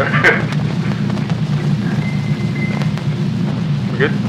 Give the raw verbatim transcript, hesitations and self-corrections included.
We're good?